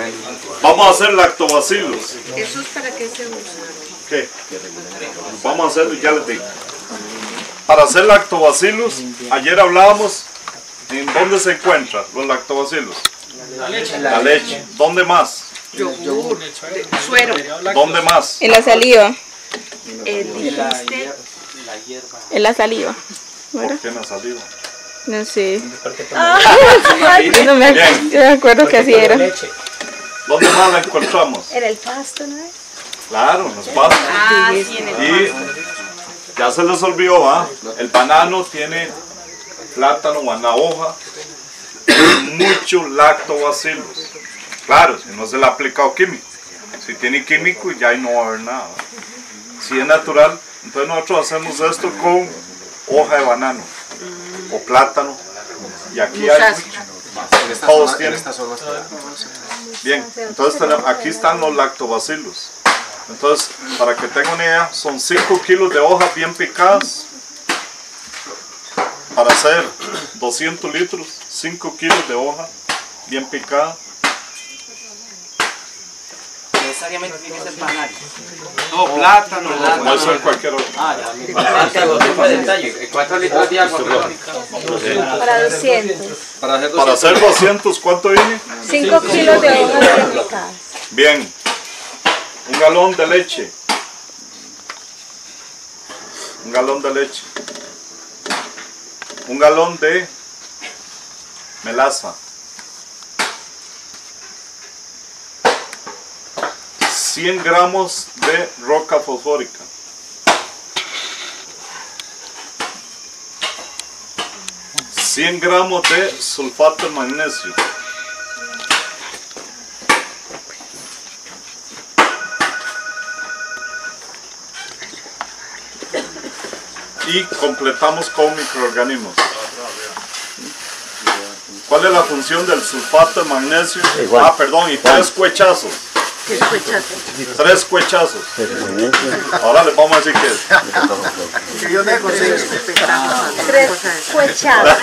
Exactamente. Vamos a hacer lactobacilos. ¿Eso es para qué se usa? ¿Qué? Vamos a hacerlo, ya les digo. Para hacer lactobacilos, ayer hablábamos de dónde se encuentran los lactobacilos. La leche. La leche. ¿Dónde más? Yogur. Suero. ¿Dónde más? En la saliva. En la saliva. ¿Por qué en la saliva? No sé. No me acuerdo que así era. ¿Dónde más la encontramos? En el pasto, ¿no es? Claro, en los pastos. Ah, sí, en el pasto. Y ya se les olvidó, ¿va? El banano tiene plátano o una hoja. Muchos lactobacilos. Claro, si no se le ha aplicado químico. Si tiene químico, ya no va a haber nada. Si es natural, entonces nosotros hacemos esto con hoja de banano o plátano, y aquí hay mucho. Todos tienen. Bien, entonces aquí están los lactobacilos. Entonces, para que tengan una idea, son 5 kilos de hojas bien picadas para hacer 200 litros, 5 kilos de hoja bien picada. Necesariamente tiene que ser banano. No, plátano. Puede ser cualquier otro. Ah, ya. 4 litros de agua. Para 200. Para hacer 200, ¿cuánto viene? 5 kilos de hojas picadas. Bien. Un galón de leche. Un galón de leche. Un galón de melaza. 100 gramos de roca fosfórica. 100 gramos de sulfato de magnesio. 1 y completamos con microorganismos. ¿Cuál es la función del sulfato de magnesio? Ah, perdón, y 3 cuechazos. ¿Qué es cuechazo? 3 cuechazos. Ahora les vamos a decir qué es. Yo dejo 3 cuechazos.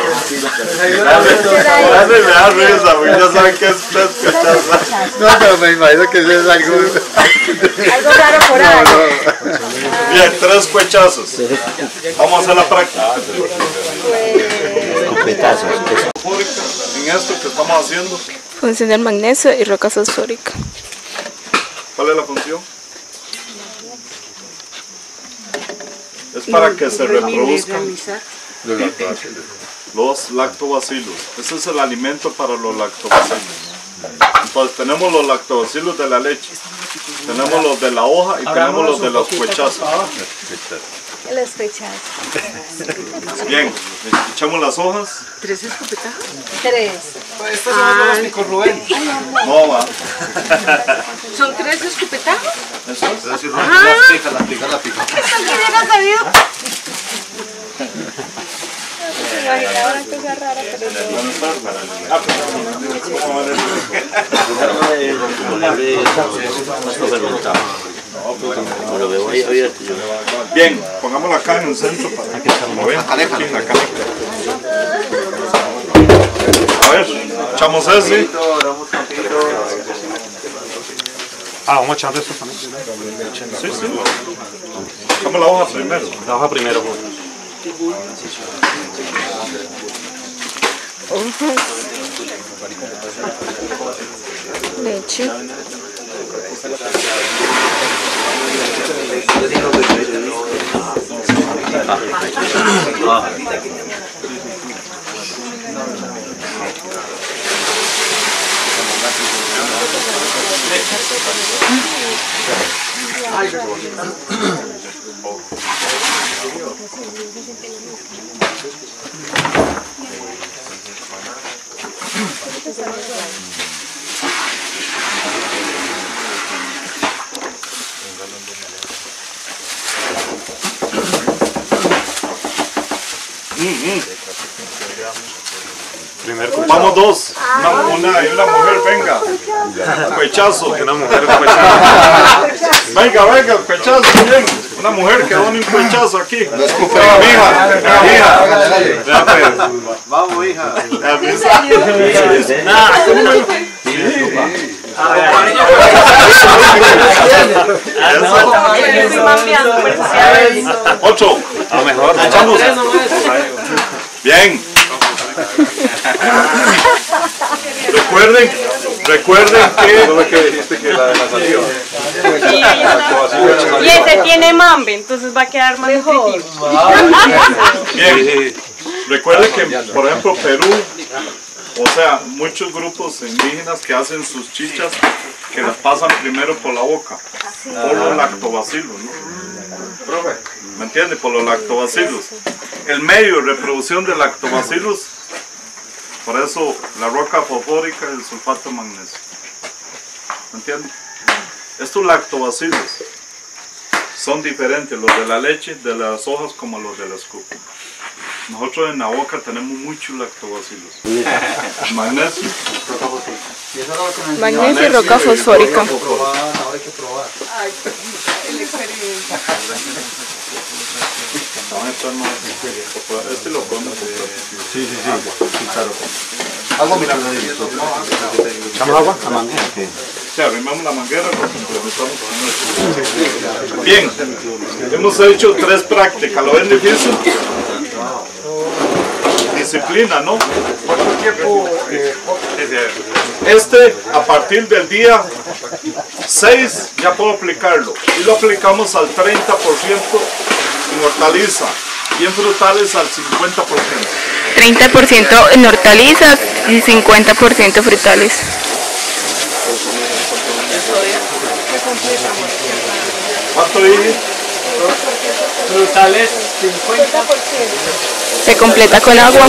Ahora se me da risa, porque ya saben qué es 3 cuechazos. No, pero me imagino que eso es algo... algo raro por ahí. Bien, 3 cuechazos. Vamos a hacer la práctica. En esto que estamos haciendo. Función del magnesio y roca fosfórica. ¿Cuál es la función? Es para que se reproduzcan los lactobacilos. Ese es el alimento para los lactobacilos. Entonces tenemos los lactobacilos de la leche, tenemos los de la hoja y tenemos los de los cuechazos. Los cuechazos. Bien, echamos las hojas. 3 escopetas. 3. Estos son los microrubén. No va. ¿Son 3 escopetas? Eso es. Las pica, las pica, las pica. Eso que hubiera sabido. Se imaginaba una cosa rara, pero no. Bien, pongámosla acá en el centro para que lo vean. A ver, echamos ese. Ah, vamos a echar esto también. Sí, sí. Echamos la hoja primero. La hoja primero, por favor. Leche. Primero ocupamos 2. Una y una mujer, venga. Cuechazo. Una mujer, cuechazo. Venga, venga, cuechazo, bien. Una mujer que done un cuechazo aquí. No es culpa, hija. Vamos, hija. Nada, 8, a lo mejor. Bien. Recuerden que la de la saliva. Y ese tiene mambe, entonces va a quedar más nutritivo. Bien. Recuerden que, por ejemplo, Perú, o sea, muchos grupos indígenas que hacen sus chichas, que las pasan primero por la boca, por los lactobacilos, ¿no? ¿Me entiende? Por los lactobacilos. El medio de reproducción de lactobacilos, por eso la roca fosfórica y el sulfato de magnesio. ¿Me entiende? Estos lactobacilos son diferentes, los de la leche, de las hojas, como los de las cúpulas. Nosotros en la boca tenemos muchos lactobacilos. Magnesio. Magnesio y roca fosfórica. Ahora hay que probar. Ay, el experimento. Este lo pongo. Sí. Agua. Algo mirar de agua. La manguera. Sí, arrimamos la manguera, nos complementamos con el... Bien, hemos hecho 3 prácticas. ¿Lo ven difícil? Disciplina, ¿no? ¿Cuánto tiempo? A partir del día 6 ya puedo aplicarlo, y lo aplicamos al 30% en hortaliza y en frutales al 50%. 30% en hortalizas y 50% frutales. ¿Cuánto dije? Frutales 50%. Se completa con agua.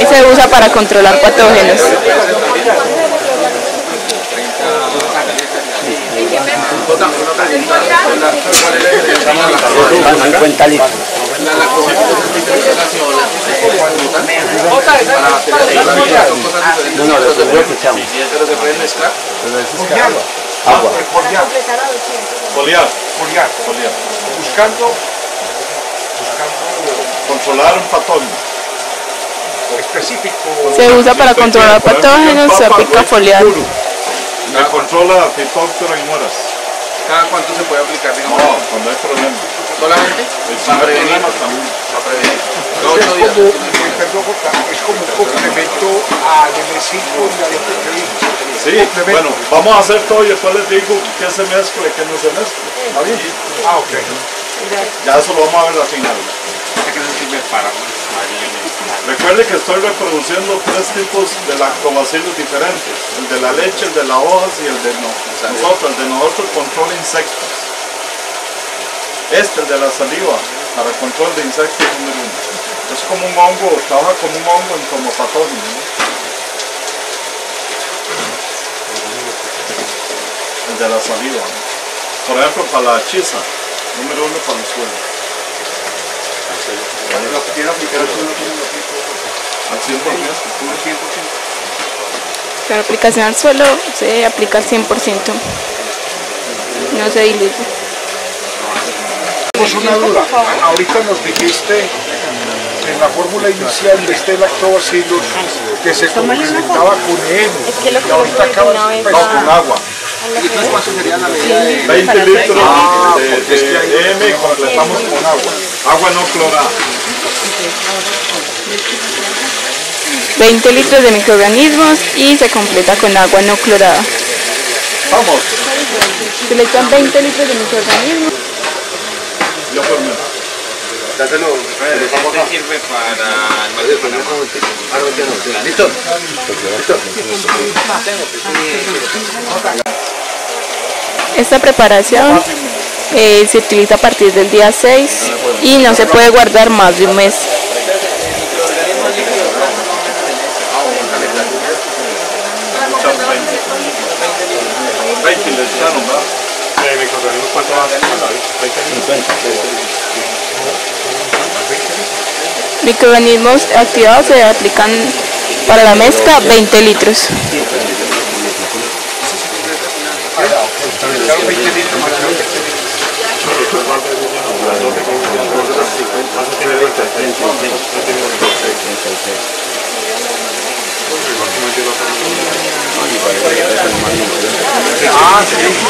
Y se usa para controlar patógenos. Agua. Foliar. Buscando controlar un patógeno específico. Se usa para controlar patógenos, se aplica foliar. La controla Fitóptero en horas. ¿Cada cuánto se puede aplicar? No, cuando hay problemas. ¿Solamente? Para prevenir. Para prevenir. Es como un complemento al MSICO y al MSICO. Sí, bueno, vamos a hacer todo y después les digo qué se mezcla y qué no se mezcla. ¿Está bien? Ah, ok. Ya eso lo vamos a ver al final. Recuerde que estoy reproduciendo 3 tipos de lactobacilos diferentes. El de la leche, el de las hojas y el de nosotros. El de nosotros controla insectos. Este, el de la saliva, para control de insectos número 1. Es como un hongo, trabaja como un hongo en tomopatógeno, ¿no? De la saliva, ¿no? Por ejemplo, para la hechiza, número 1 para el suelo. Al 100%. La aplicación al suelo se aplica al 100%. No se diluye. Pues una duda, ahorita nos dijiste en la fórmula inicial de este lactobacillus que se complementaba con él, y ahorita acabas de empezar con agua. ¿Y entonces cuánto sería la medida de...? 20 litros de M, completamos con agua. Agua no clorada. 20 litros de microorganismos y se completa con agua no clorada. ¡Vamos! Se le echan 20 litros de microorganismos. Yo por menos. Dátelo. ¿Qué sirve para...? ¿Listo? Esta preparación se utiliza a partir del día 6 y no se puede guardar más de un mes. Microorganismos activados se aplican para la mezcla 20 litros. las 12 que vosotros vas a tener vuestra 36. Ah, sí.